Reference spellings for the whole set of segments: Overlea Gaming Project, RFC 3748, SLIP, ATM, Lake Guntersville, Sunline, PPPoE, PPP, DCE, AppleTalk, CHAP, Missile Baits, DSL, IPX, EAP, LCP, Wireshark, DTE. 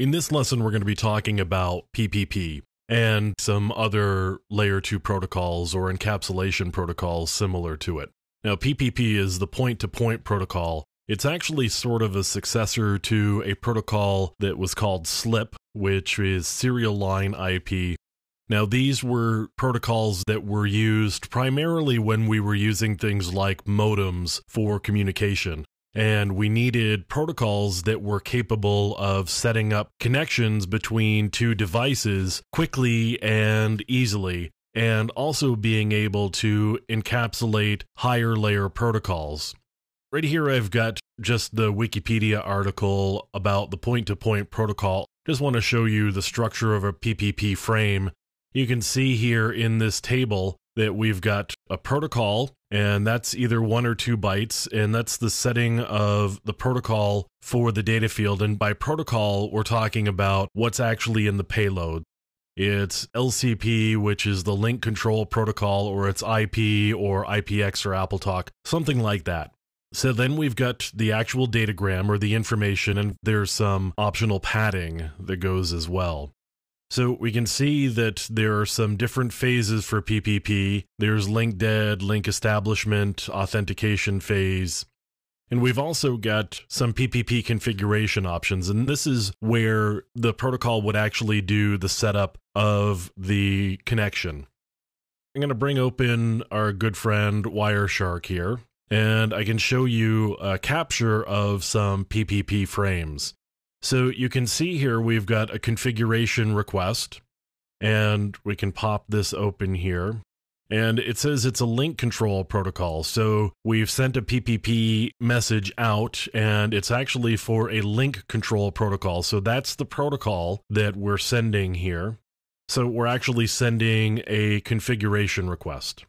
In this lesson, we're going to be talking about PPP and some other layer 2 protocols or encapsulation protocols similar to it. Now, PPP is the point-to-point protocol. It's actually sort of a successor to a protocol that was called SLIP, which is Serial Line IP. Now, these were protocols that were used primarily when we were using things like modems for communication. And we needed protocols that were capable of setting up connections between two devices quickly and easily, and also being able to encapsulate higher layer protocols. Right here, I've got just the Wikipedia article about the point-to-point protocol. Just want to show you the structure of a PPP frame. You can see here in this table that we've got a protocol, and that's either 1 or 2 bytes, and that's the setting of the protocol for the data field. And by protocol, we're talking about what's actually in the payload. It's LCP, which is the link control protocol, or it's IP or IPX or AppleTalk, something like that. So then we've got the actual datagram or the information, and there's some optional padding that goes as well. So we can see that there are some different phases for PPP. There's link dead, link establishment, authentication phase. And we've also got some PPP configuration options. And this is where the protocol would actually do the setup of the connection. I'm going to bring open our good friend Wireshark here, and I can show you a capture of some PPP frames. So you can see here we've got a configuration request, and we can pop this open here, and it says it's a link control protocol. So we've sent a PPP message out, and it's actually for a link control protocol. So that's the protocol that we're sending here. So we're actually sending a configuration request.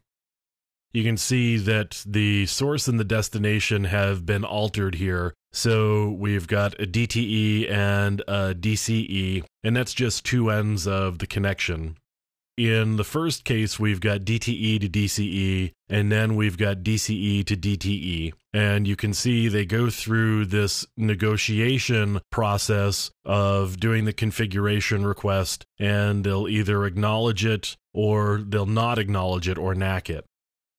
You can see that the source and the destination have been altered here. So we've got a DTE and a DCE, and that's just two ends of the connection. In the first case, we've got DTE to DCE, and then we've got DCE to DTE. And you can see they go through this negotiation process of doing the configuration request, and they'll either acknowledge it or they'll not acknowledge it or NAC it.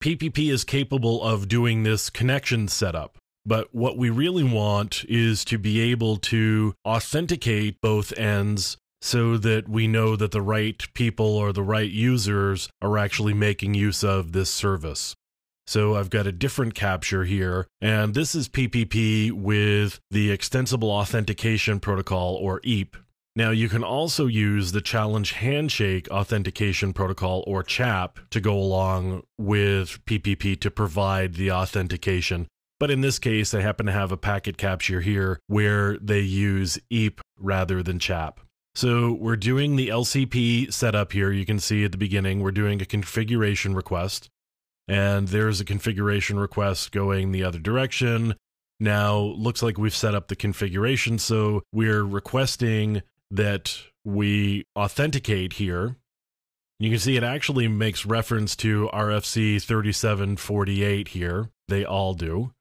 PPP is capable of doing this connection setup, but what we really want is to be able to authenticate both ends so that we know that the right people or the right users are actually making use of this service. So I've got a different capture here, and this is PPP with the Extensible Authentication Protocol, or EAP. Now, you can also use the Challenge Handshake Authentication Protocol, or CHAP, to go along with PPP to provide the authentication. But in this case, I happen to have a packet capture here where they use EAP rather than CHAP. So we're doing the LCP setup here. You can see at the beginning, we're doing a configuration request. And there's a configuration request going the other direction. Now, looks like we've set up the configuration, so we're requesting that we authenticate here. You can see it actually makes reference to RFC 3748 here. They all do.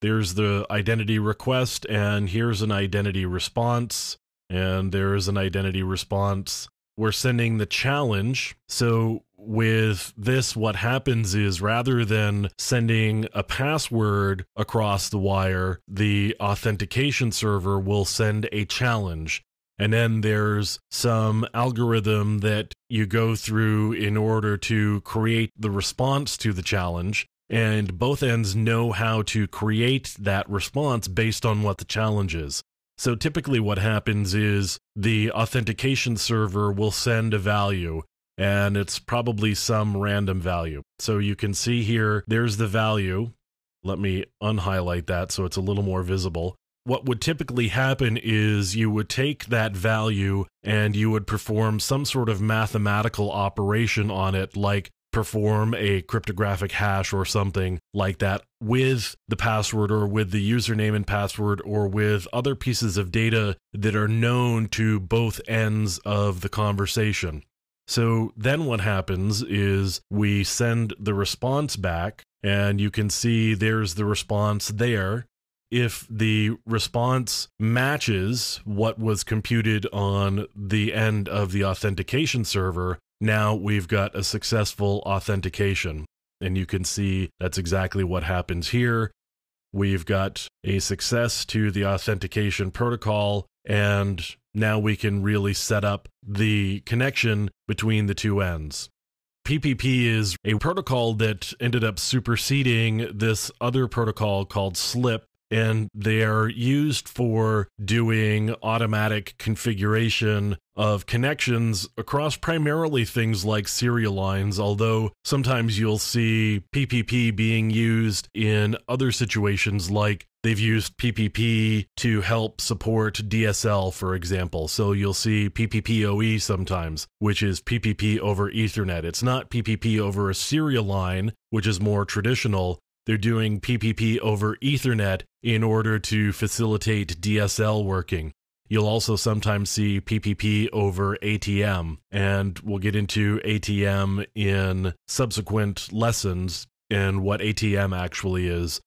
There's the identity request, and here's an identity response, and there's an identity response. We're sending the challenge. So with this, what happens is rather than sending a password across the wire, the authentication server will send a challenge. And then there's some algorithm that you go through in order to create the response to the challenge. And both ends know how to create that response based on what the challenge is. So typically what happens is the authentication server will send a value, and it's probably some random value. So you can see here, there's the value. Let me unhighlight that so it's a little more visible. What would typically happen is you would take that value and you would perform some sort of mathematical operation on it, like perform a cryptographic hash or something like that with the password or with the username and password or with other pieces of data that are known to both ends of the conversation. So then what happens is we send the response back, and you can see there's the response there. if the response matches what was computed on the end of the authentication server, now we've got a successful authentication. And you can see that's exactly what happens here. We've got a success to the authentication protocol, and now we can really set up the connection between the two ends. PPP is a protocol that ended up superseding this other protocol called SLIP, and they are used for doing automatic configuration of connections across primarily things like serial lines, although sometimes you'll see PPP being used in other situations, like they've used PPP to help support DSL, for example. So you'll see PPPoE sometimes, which is PPP over Ethernet. It's not PPP over a serial line, which is more traditional. They're doing PPP over Ethernet in order to facilitate DSL working. You'll also sometimes see PPP over ATM, and we'll get into ATM in subsequent lessons and what ATM actually is.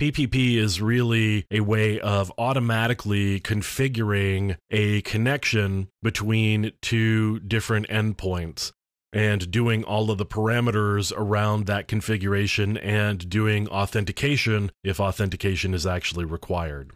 PPP is really a way of automatically configuring a connection between two different endpoints and doing all of the parameters around that configuration and doing authentication if authentication is actually required.